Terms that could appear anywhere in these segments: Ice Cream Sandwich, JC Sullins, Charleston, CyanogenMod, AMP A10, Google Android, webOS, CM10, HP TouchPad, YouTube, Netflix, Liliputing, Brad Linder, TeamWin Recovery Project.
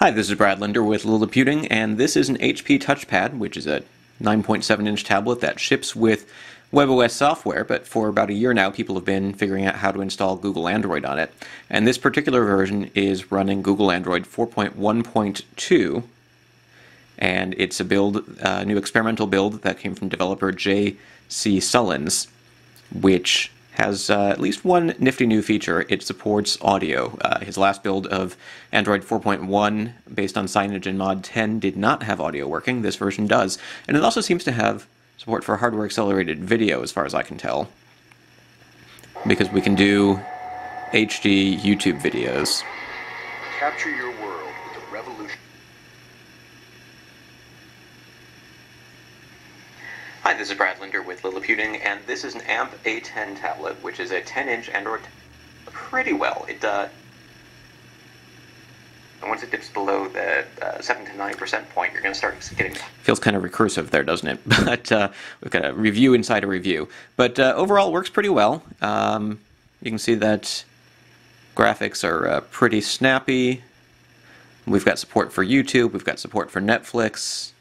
Hi, this is Brad Linder with Liliputing, and this is an HP TouchPad, which is a 9.7-inch tablet that ships with webOS software, but for about a year now people have been figuring out how to install Google Android on it. And this particular version is running Google Android 4.1.2, and it's a new experimental build that came from developer JC Sullins, which has at least one nifty new feature. It supports audio. His last build of Android 4.1 based on CyanogenMod 10 did not have audio working. This version does. And it also seems to have support for hardware accelerated video, as far as I can tell, because we can do HD YouTube videos. Capture your world with a revolution. Hi, this is Brad Linder with Liliputing, and this is an AMP A10 tablet, which is a 10-inch Android pretty well. It once it dips below the 7 to 9% point, you're going to start getting... Feels kind of recursive there, doesn't it? But we've got a review inside a review. But overall, it works pretty well. You can see that graphics are pretty snappy. We've got support for YouTube. We've got support for Netflix.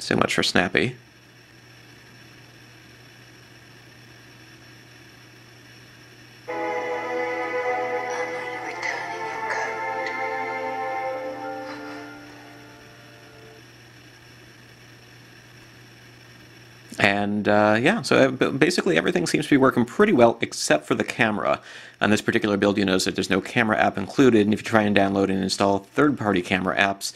So much for snappy. And yeah, so basically everything seems to be working pretty well except for the camera. On this particular build, you notice that there's no camera app included, and if you try and download and install third-party camera apps,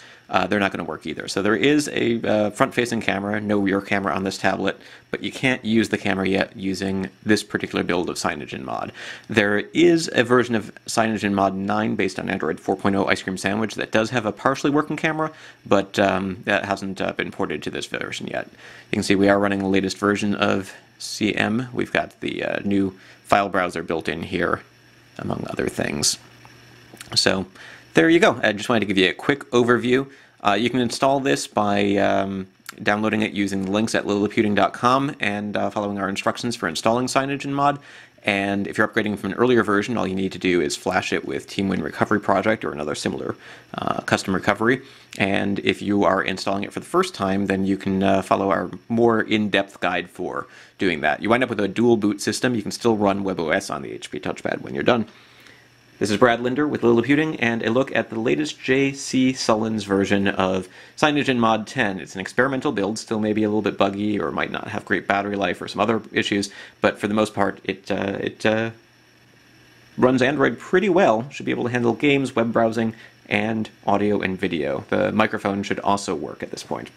they're not going to work either. So there is a front-facing camera, no rear camera on this tablet, but you can't use the camera yet using this particular build of CyanogenMod. There is a version of CyanogenMod 9 based on Android 4.0 Ice Cream Sandwich that does have a partially working camera, but that hasn't been ported to this version yet. You can see we are running the latest version of CM. We've got the new file browser built in here, among other things. So there you go. I just wanted to give you a quick overview. You can install this by downloading it using the links at liliputing.com and following our instructions for installing CyanogenMod. And if you're upgrading from an earlier version, all you need to do is flash it with TeamWin Recovery Project or another similar custom recovery. And if you are installing it for the first time, then you can follow our more in-depth guide for doing that. You wind up with a dual boot system. You can still run webOS on the HP TouchPad when you're done. This is Brad Linder with Liliputing, and a look at the latest JC Sullins version of CyanogenMod 10. It's an experimental build, still maybe a little bit buggy, or might not have great battery life, or some other issues, but for the most part, it runs Android pretty well. Should be able to handle games, web browsing, and audio and video. The microphone should also work at this point.